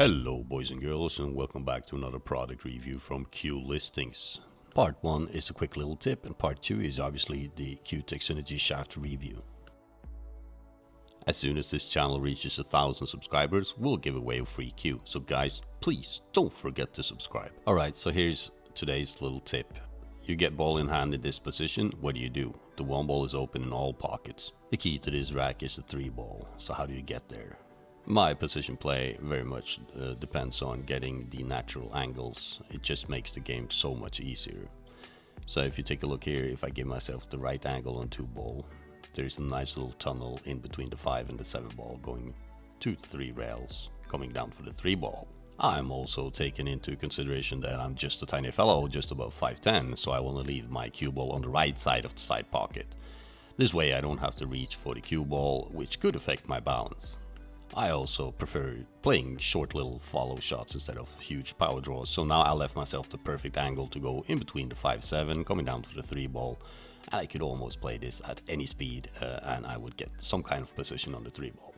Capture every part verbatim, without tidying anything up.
Hello boys and girls, and welcome back to another product review from Cue Listings. Part one is a quick little tip and part two is obviously the Cuetec Cynergy Shaft review. As soon as this channel reaches a thousand subscribers, we'll give away a free Cue. So guys, please don't forget to subscribe. Alright, so here's today's little tip. You get ball in hand in this position, what do you do? The one ball is open in all pockets. The key to this rack is the three ball, so how do you get there? My position play very much uh, depends on getting the natural angles. It just makes the game so much easier. So if you take a look here, if I give myself the right angle on two ball, there's a nice little tunnel in between the five and the seven ball going to three rails, coming down for the three ball. I'm also taking into consideration that I'm just a tiny fellow, just above five ten, so I want to leave my cue ball on the right side of the side pocket. This way I don't have to reach for the cue ball, which could affect my balance. I also prefer playing short little follow shots instead of huge power draws, so now I left myself the perfect angle to go in between the five seven, coming down to the three ball, and I could almost play this at any speed uh, and I would get some kind of position on the three ball.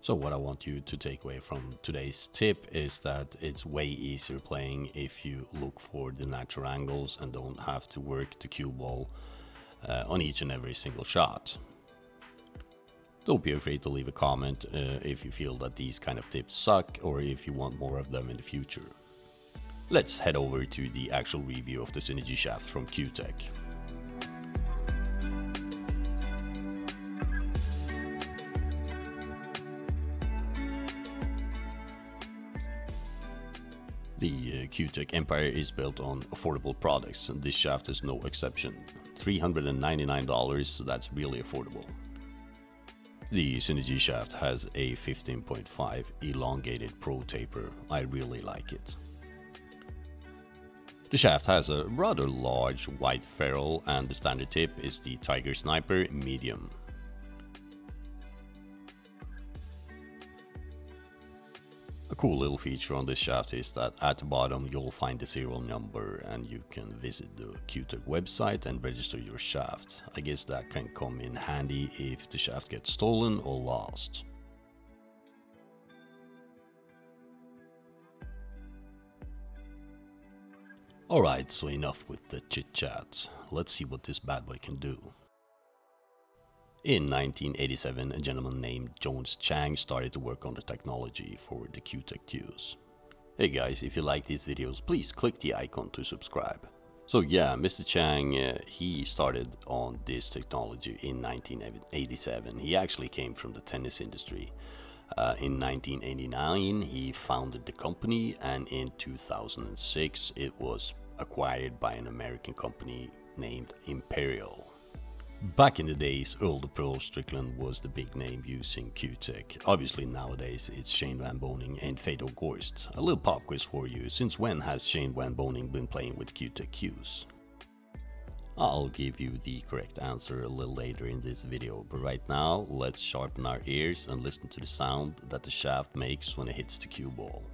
So what I want you to take away from today's tip is that it's way easier playing if you look for the natural angles and don't have to work the cue ball uh, on each and every single shot. Don't be afraid to leave a comment uh, if you feel that these kind of tips suck or if you want more of them in the future. Let's head over to the actual review of the Cynergy Shaft from Cuetec. The uh, Cuetec empire is built on affordable products, and this shaft is no exception. three hundred ninety-nine dollars, that's really affordable. The Cynergy Shaft has a fifteen point five elongated pro taper. I really like it. The shaft has a rather large white ferrule and the standard tip is the Tiger Sniper medium. A cool little feature on this shaft is that at the bottom you'll find the serial number and you can visit the Cuetec website and register your shaft. I guess that can come in handy if the shaft gets stolen or lost. Alright, so enough with the chit chat. Let's see what this bad boy can do. In nineteen eighty-seven, a gentleman named Jones Chang started to work on the technology for the Cuetec cues. Hey guys, if you like these videos, please click the icon to subscribe. So yeah, Mister Chang, uh, he started on this technology in nineteen eighty-seven. He actually came from the tennis industry. Uh, in nineteen eighty-nine, he founded the company, and in two thousand six, it was acquired by an American company named Imperial. Back in the days, Earl the Pearl Strickland was the big name using Cuetec. Obviously nowadays it's Shane Van Boening and Fatal Gorst. A little pop quiz for you, since when has Shane Van Boening been playing with Cuetec cues? I'll give you the correct answer a little later in this video, but right now let's sharpen our ears and listen to the sound that the shaft makes when it hits the cue ball.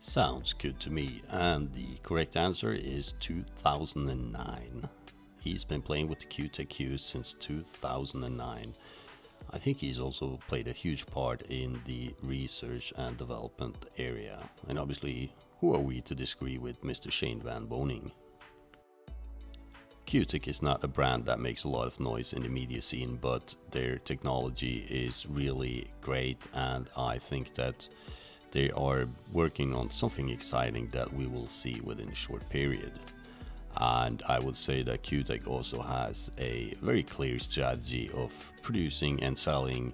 Sounds good to me, and the correct answer is two thousand nine. He's been playing with the Cuetec cues since two thousand nine. I think he's also played a huge part in the research and development area. And obviously, who are we to disagree with Mister Shane Van Boening? Cuetec is not a brand that makes a lot of noise in the media scene, but their technology is really great, and I think that they are working on something exciting that we will see within a short period. And I would say that Cuetec also has a very clear strategy of producing and selling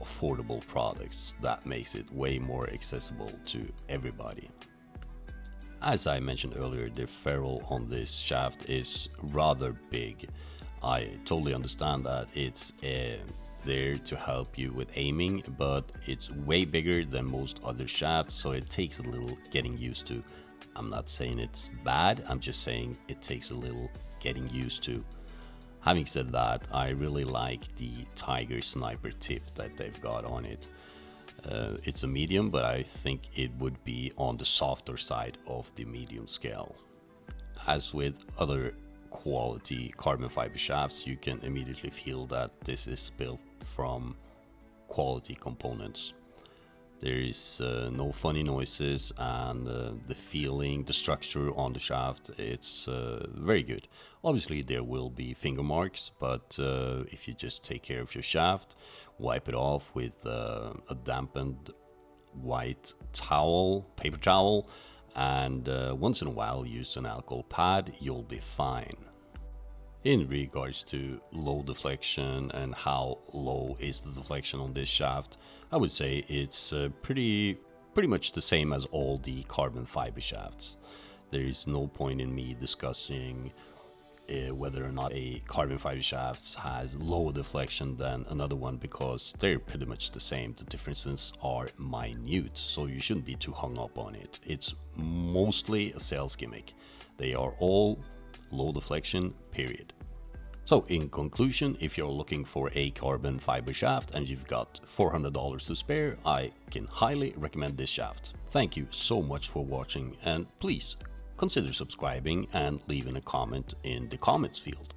affordable products that makes it way more accessible to everybody. As I mentioned earlier, the ferrule on this shaft is rather big. I totally understand that it's a there to help you with aiming, but it's way bigger than most other shafts, so it takes a little getting used to. I'm not saying it's bad, I'm just saying it takes a little getting used to. Having said that, I really like the Tiger Sniper tip that they've got on it. Uh, it's a medium, but I think it would be on the softer side of the medium scale. As with other quality carbon fiber shafts, you can immediately feel that this is built from quality components. There is uh, no funny noises, and uh, the feeling, the structure on the shaft, it's uh, very good. Obviously there will be finger marks, but uh, if you just take care of your shaft, wipe it off with uh, a dampened white towel, paper towel, and uh, once in a while use an alcohol pad, you'll be fine. In regards to low deflection and how low is the deflection on this shaft, I would say it's uh, pretty pretty much the same as all the carbon fiber shafts. There is no point in me discussing uh, whether or not a carbon fiber shaft has lower deflection than another one, because they're pretty much the same. The differences are minute, so you shouldn't be too hung up on it. It's mostly a sales gimmick. They are all low deflection, period. So in conclusion, if you're looking for a carbon fiber shaft and you've got four hundred dollars to spare, I can highly recommend this shaft. Thank you so much for watching, and please consider subscribing and leaving a comment in the comments field.